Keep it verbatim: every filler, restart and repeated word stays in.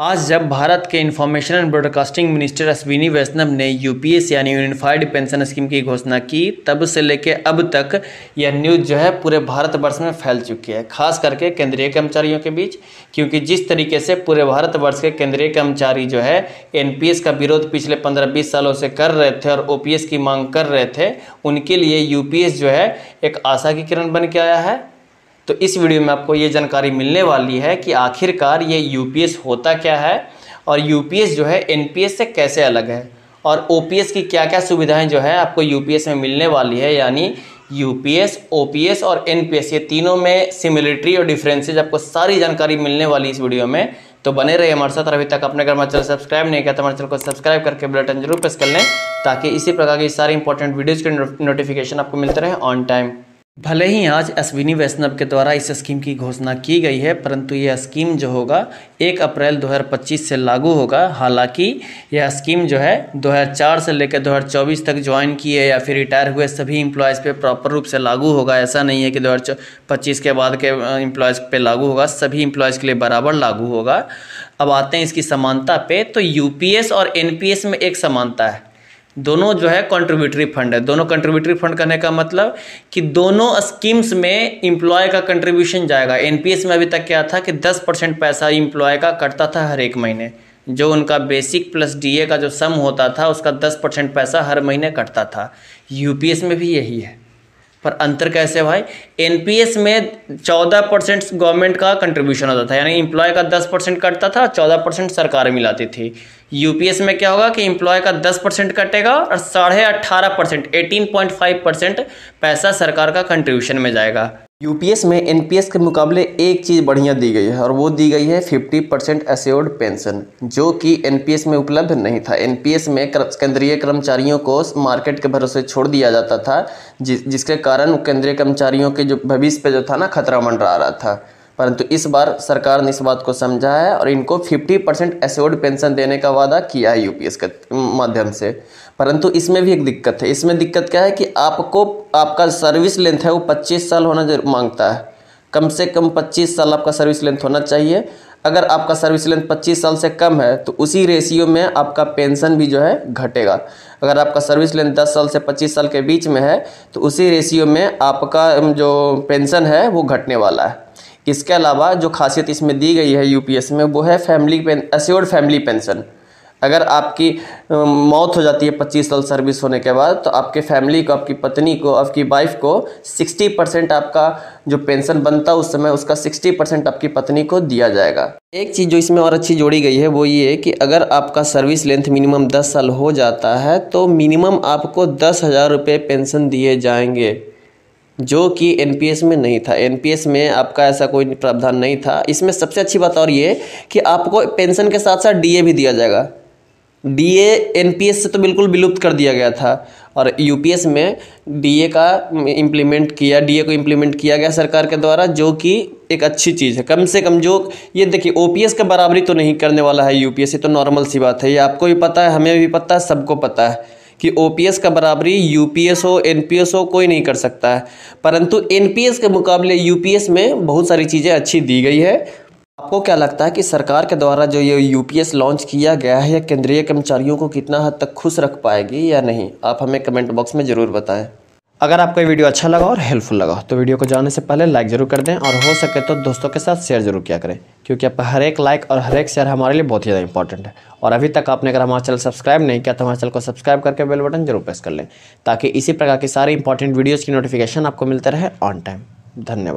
आज जब भारत के information and broadcasting minister Ashwini Vaishnaw ने यूपीएस यानी यूनिफाइड पेंशन स्कीम की घोषणा की, तब से लेके अब तक यह न्यूज़ जो है पूरे भारतवर्ष में फैल चुकी है, खास करके केंद्रीय कर्मचारियों के बीच। क्योंकि जिस तरीके से पूरे भारतवर्ष के केंद्रीय कर्मचारी जो है एनपीएस का विरोध पिछले पंद्रह बीस सालों से कर रहे थे और ओपीएस की मांग कर रहे थे, उनके लिए यूपीएस जो है एक आशा की किरण बन के आया है। तो इस वीडियो में आपको ये जानकारी मिलने वाली है कि आखिरकार ये यूपीएस होता क्या है और यूपीएस जो है एनपीएस से कैसे अलग है और ओपीएस की क्या क्या सुविधाएं जो है आपको यूपीएस में मिलने वाली है। यानी यूपीएस, ओपीएस और एनपीएस, ये तीनों में सिमिलरिटी और डिफरेंसेज आपको सारी जानकारी मिलने वाली इस वीडियो में। तो बने रहिए हमारे साथ। अभी तक आपने अगर हमारे चैनल सब्सक्राइब नहीं किया तो हमारे चैनल को सब्सक्राइब करके बेल आइकन जरूर प्रेस कर लें, ताकि इसी प्रकार की सारी इंपॉर्टेंट वीडियोज़ के नोटिफिकेशन आपको मिलते रहे ऑन टाइम। भले ही आज अश्विनी वैष्णव के द्वारा इस स्कीम की घोषणा की गई है, परंतु यह स्कीम जो होगा एक अप्रैल दो हज़ार पच्चीस से लागू होगा। हालांकि यह स्कीम जो है दो हज़ार चार से लेकर दो हज़ार चौबीस तक ज्वाइन किए या फिर रिटायर हुए सभी एम्प्लॉयज़ पे प्रॉपर रूप से लागू होगा। ऐसा नहीं है कि दो हज़ार पच्चीस के बाद के एम्प्लॉयज़ पे लागू होगा, सभी एम्प्लॉयज़ के लिए बराबर लागू होगा। अब आते हैं इसकी समानता पे, तो यूपीएस और एनपीएस में एक समानता है, दोनों जो है कंट्रीब्यूटरी फंड है। दोनों कंट्रीब्यूटरी फंड करने का मतलब कि दोनों स्कीम्स में एम्प्लॉय का कंट्रीब्यूशन जाएगा। एनपीएस में अभी तक क्या था कि दस परसेंट पैसा एम्प्लॉय का कटता था हर एक महीने, जो उनका बेसिक प्लस डीए का जो सम होता था उसका दस परसेंट पैसा हर महीने कटता था। यूपीएस में भी यही है, पर अंतर कैसे भाई? एनपीएस में चौदह परसेंट गवर्नमेंट का कंट्रीब्यूशन होता था, यानी एम्प्लॉय का दस परसेंट कटता था, चौदह परसेंट सरकार मिलाती थी। यूपीएस में क्या होगा कि एम्प्लॉय का दस परसेंट कटेगा और साढ़े अट्ठारह percent eighteen point five percent पैसा सरकार का कंट्रीब्यूशन में जाएगा। यूपीएस में एनपीएस के मुकाबले एक चीज़ बढ़िया दी गई है, और वो दी गई है पचास परसेंट एश्योर्ड पेंशन, जो कि एनपीएस में उपलब्ध नहीं था। एनपीएस में केंद्रीय कर्मचारियों को मार्केट के भरोसे छोड़ दिया जाता था, जि, जिसके कारण केंद्रीय कर्मचारियों के जो भविष्य पे जो था ना खतरा मंडरा रहा था। परंतु इस बार सरकार ने इस बात को समझा है और इनको पचास परसेंट एश्योर्ड पेंशन देने का वादा किया है यूपीएस के माध्यम से। परंतु इसमें भी एक दिक्कत है। इसमें दिक्कत क्या है कि आपको आपका सर्विस लेंथ है वो पच्चीस साल होना जरूर मांगता है, कम से कम पच्चीस साल आपका सर्विस लेंथ होना चाहिए। अगर आपका सर्विस लेंथ पच्चीस साल से कम है तो उसी रेशियो में आपका पेंशन भी जो है घटेगा। अगर आपका सर्विस लेंथ दस साल से पच्चीस साल के बीच में है तो उसी रेशियो में आपका जो पेंशन है वो घटने वाला है। इसके अलावा जो खासियत इसमें दी गई है यूपीएस में, वो है फैमिली एश्योर्ड फैमिली पेंशन। अगर आपकी मौत हो जाती है पच्चीस साल सर्विस होने के बाद, तो आपके फैमिली को, आपकी पत्नी को, आपकी वाइफ को साठ परसेंट आपका जो पेंशन बनता है उस समय उसका साठ परसेंट आपकी पत्नी को दिया जाएगा। एक चीज़ जो इसमें और अच्छी जोड़ी गई है वो ये कि अगर आपका सर्विस लेंथ मिनिमम दस साल हो जाता है तो मिनिमम आपको दस हज़ार रुपये पेंशन दिए जाएंगे, जो कि एनपीएस में नहीं था। एनपीएस में आपका ऐसा कोई प्रावधान नहीं था। इसमें सबसे अच्छी बात और ये कि आपको पेंशन के साथ साथ डीए भी दिया जाएगा। डीए एनपीएस से तो बिल्कुल विलुप्त कर दिया गया था, और यूपीएस में डीए का इम्प्लीमेंट किया डीए को इम्प्लीमेंट किया गया सरकार के द्वारा, जो कि एक अच्छी चीज़ है। कम से कम जो ये देखिए, ओपीएस का बराबरी तो नहीं करने वाला है यूपीएस, ये तो नॉर्मल सी बात है। ये आपको भी पता है, हमें भी पता है, सबको पता है कि ओपीएस का बराबरी यूपीएस हो, एनपीएस हो, कोई नहीं कर सकता है। परंतु एनपीएस के मुकाबले यूपीएस में बहुत सारी चीज़ें अच्छी दी गई है। आपको क्या लगता है कि सरकार के द्वारा जो ये यूपीएस लॉन्च किया गया है, यह केंद्रीय कर्मचारियों को कितना हद तक खुश रख पाएगी या नहीं? आप हमें कमेंट बॉक्स में ज़रूर बताएं। अगर आपको ये वीडियो अच्छा लगा और हेल्पफुल लगा तो वीडियो को जाने से पहले लाइक ज़रूर कर दें, और हो सके तो दोस्तों के साथ शेयर जरूर किया करें, क्योंकि आपका हर एक लाइक और हर एक शेयर हमारे लिए बहुत ही ज़्यादा इंपॉर्टेंट है। और अभी तक आपने अगर हमारा चैनल सब्सक्राइब नहीं किया तो हमारे चैनल को सब्सक्राइब करके बेल बटन जरूर प्रेस कर लें, ताकि इसी प्रकार की सारी इंपॉर्टेंट वीडियोज़ की नोटिफिकेशन आपको मिलते रहे ऑन टाइम। धन्यवाद।